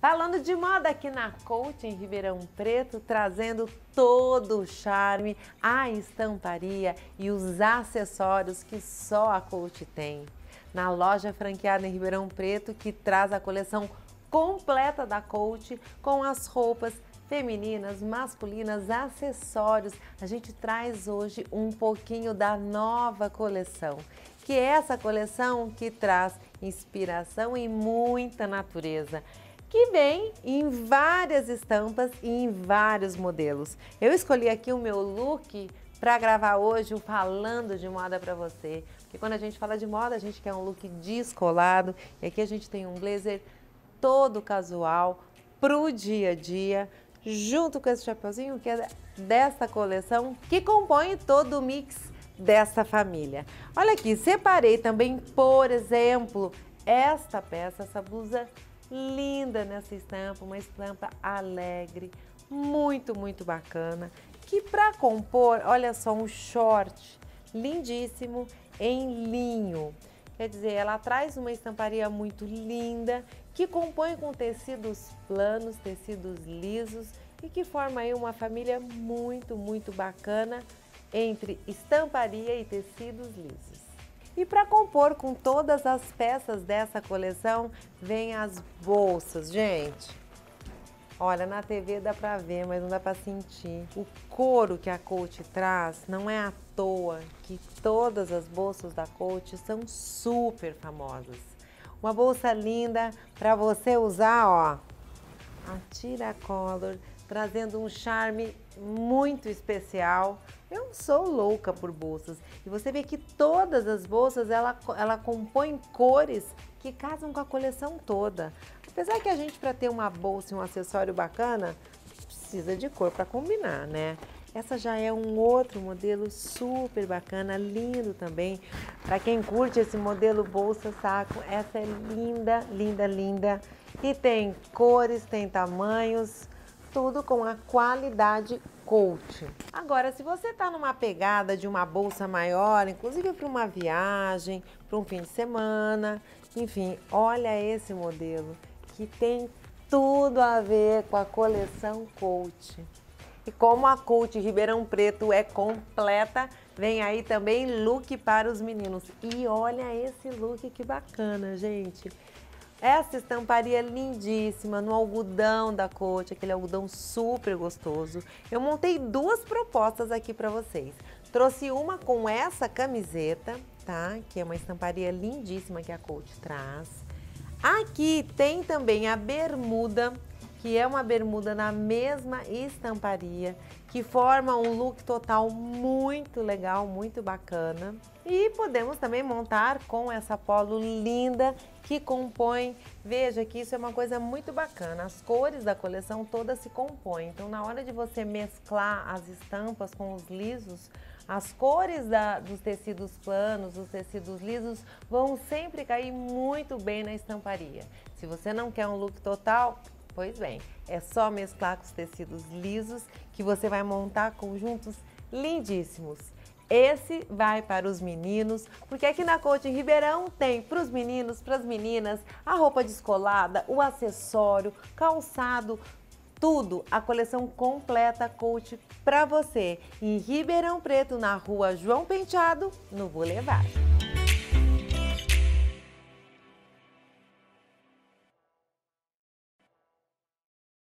Falando de moda aqui na Coach, em Ribeirão Preto, trazendo todo o charme, a estamparia e os acessórios que só a Coach tem. Na loja franqueada em Ribeirão Preto, que traz a coleção completa da Coach, com as roupas femininas, masculinas, acessórios. A gente traz hoje um pouquinho da nova coleção, que é essa coleção que traz inspiração e muita natureza, que vem em várias estampas e em vários modelos. Eu escolhi aqui o meu look para gravar hoje o Falando de Moda para você, porque quando a gente fala de moda, a gente quer um look descolado, e aqui a gente tem um blazer todo casual pro dia a dia, junto com esse chapeuzinho que é dessa coleção, que compõe todo o mix dessa família. Olha aqui, separei também, por exemplo, esta peça, essa blusa linda nessa estampa, uma estampa alegre, muito bacana, que para compor, olha só, um short lindíssimo em linho. Quer dizer, ela traz uma estamparia muito linda, que compõe com tecidos planos, tecidos lisos, e que forma aí uma família muito bacana entre estamparia e tecidos lisos. E para compor com todas as peças dessa coleção, vem as bolsas, gente. Olha, na TV dá para ver, mas não dá para sentir. O couro que a Coach traz, não é à toa que todas as bolsas da Coach são super famosas. Uma bolsa linda para você usar, ó, a tiracolor, trazendo um charme muito especial. Eu sou louca por bolsas, e você vê que todas as bolsas ela compõe cores que casam com a coleção toda. Apesar que a gente, para ter uma bolsa e um acessório bacana, precisa de cor para combinar, né? Essa já é um outro modelo super bacana, lindo também. Para quem curte esse modelo bolsa saco, essa é linda. E tem cores, tem tamanhos, tudo com a qualidade Coach. Agora, se você está numa pegada de uma bolsa maior, inclusive para uma viagem, para um fim de semana, enfim, olha esse modelo que tem tudo a ver com a coleção Coach. E como a Coach Ribeirão Preto é completa, vem aí também look para os meninos. E olha esse look que bacana, gente. Essa estamparia lindíssima, no algodão da Coach, aquele algodão super gostoso. Eu montei duas propostas aqui para vocês. Trouxe uma com essa camiseta, tá? Que é uma estamparia lindíssima que a Coach traz. Aqui tem também a bermuda, que é uma bermuda na mesma estamparia, que forma um look total muito legal, muito bacana. E podemos também montar com essa polo linda que compõe, veja que isso é uma coisa muito bacana, as cores da coleção todas se compõem, então na hora de você mesclar as estampas com os lisos, as cores dos tecidos planos, dos tecidos lisos, vão sempre cair muito bem na estamparia. Se você não quer um look total, pois bem, é só mesclar com os tecidos lisos que você vai montar conjuntos lindíssimos. Esse vai para os meninos, porque aqui na Coach em Ribeirão tem para os meninos, para as meninas, a roupa descolada, o acessório, calçado, tudo, a coleção completa Coach para você, em Ribeirão Preto, na rua João Penteado, no Boulevard.